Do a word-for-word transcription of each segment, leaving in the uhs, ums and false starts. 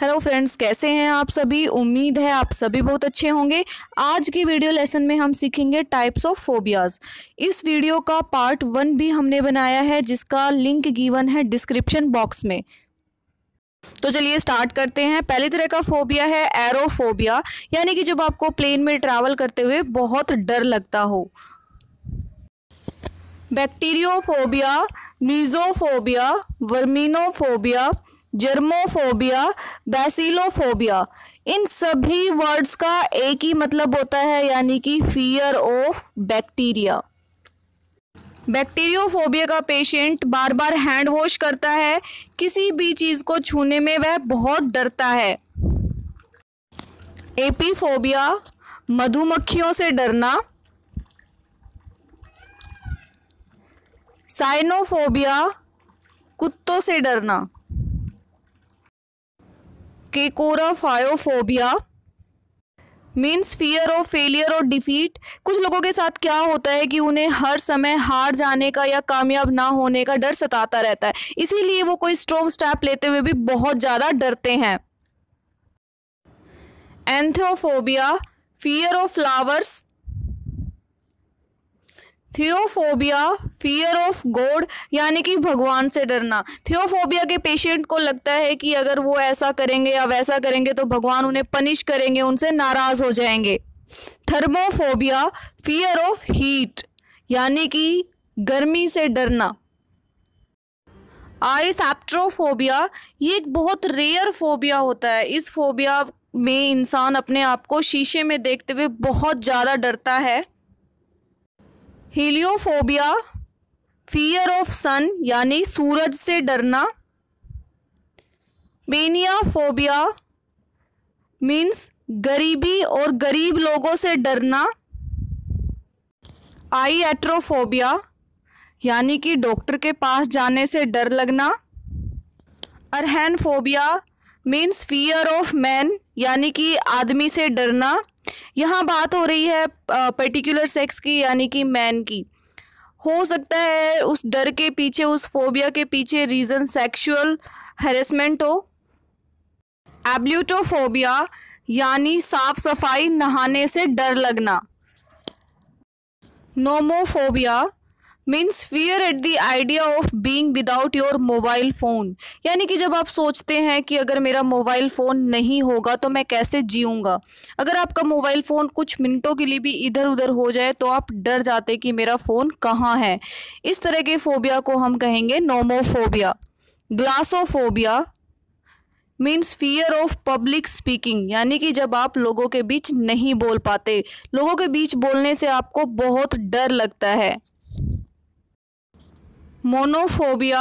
Hello friends, कैसे हैं आप सभी। उम्मीद है आप सभी बहुत अच्छे होंगे। आज की वीडियो लेसन में हम सीखेंगे टाइप्स ऑफ फोबियाज़। इस वीडियो का पार्ट वन भी हमने बनाया है जिसका लिंक गिवन है डिस्क्रिप्शन बॉक्स में। तो चलिए स्टार्ट करते हैं। पहली तरह का फोबिया है एरोफोबिया, यानी कि जब आपको प्लेन में ट्रैवल करते हुए बहुत डर लगता हो। बैक्टीरियोफोबिया, मिसोफोबिया, वर्मिनोफोबिया, जर्मोफोबिया, बैसिलोफोबिया, इन सभी वर्ड्स का एक ही मतलब होता है, यानी कि फियर ऑफ बैक्टीरिया। बैक्टीरियोफोबिया का पेशेंट बार बार हैंड वॉश करता है, किसी भी चीज़ को छूने में वह बहुत डरता है। एपिफोबिया, मधुमक्खियों से डरना। साइनोफोबिया, कुत्तों से डरना। Kakorrhaphiophobia means fear of failure और डिफीट। कुछ लोगों के साथ क्या होता है कि उन्हें हर समय हार जाने का या कामयाब ना होने का डर सताता रहता है, इसीलिए वो कोई स्ट्रॉन्ग स्टेप लेते हुए भी बहुत ज़्यादा डरते हैं। Anthophobia, fear of flowers. Theophobia, fear of God, यानी कि भगवान से डरना। थियोफोबिया के पेशेंट को लगता है कि अगर वो ऐसा करेंगे या वैसा करेंगे तो भगवान उन्हें पनिश करेंगे, उनसे नाराज हो जाएंगे। थर्मोफोबिया, फियर ऑफ हीट, यानी कि गर्मी से डरना। आइसोप्ट्रोफोबिया, ये एक बहुत रेयर फोबिया होता है। इस फोबिया में इंसान अपने आप को शीशे में देखते हुए बहुत ज़्यादा डरता है। हेलियोफोबिया, फियर ऑफ सन, यानी सूरज से डरना। पेनियाफोबिया मीन्स गरीबी और गरीब लोगों से डरना। iatrophobia, यानी कि डॉक्टर के पास जाने से डर लगना। Arrhenphobia means fear of man, यानी कि आदमी से डरना। यहाँ बात हो रही है पर्टिकुलर सेक्स की, यानी कि मैन की। हो सकता है उस डर के पीछे, उस फोबिया के पीछे रीज़न सेक्सुअल हैरेसमेंट हो। एब्लुटोफोबिया, यानी साफ सफाई, नहाने से डर लगना। Nomophobia means fear at the idea of being without your mobile phone, यानी कि जब आप सोचते हैं कि अगर मेरा मोबाइल फ़ोन नहीं होगा तो मैं कैसे जीऊँगा। अगर आपका मोबाइल फ़ोन कुछ मिनटों के लिए भी इधर उधर हो जाए तो आप डर जाते कि मेरा फ़ोन कहाँ है। इस तरह के फोबिया को हम कहेंगे nomophobia. Glossophobia means fear of public speaking, यानी कि जब आप लोगों के बीच नहीं बोल पाते, लोगों के बीच बोलने से आपको बहुत डर लगता है। Monophobia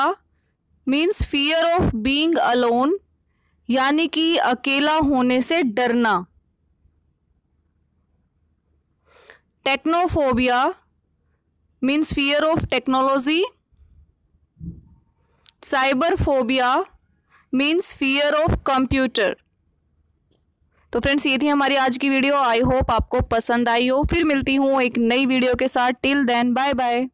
means fear of being alone, यानी कि अकेला होने से डरना। Technophobia means fear of technology. Cyberphobia means fear of computer. तो फ्रेंड्स, ये थी हमारी आज की वीडियो। आई होप आपको पसंद आई हो। फिर मिलती हूँ एक नई वीडियो के साथ। Till then, bye bye.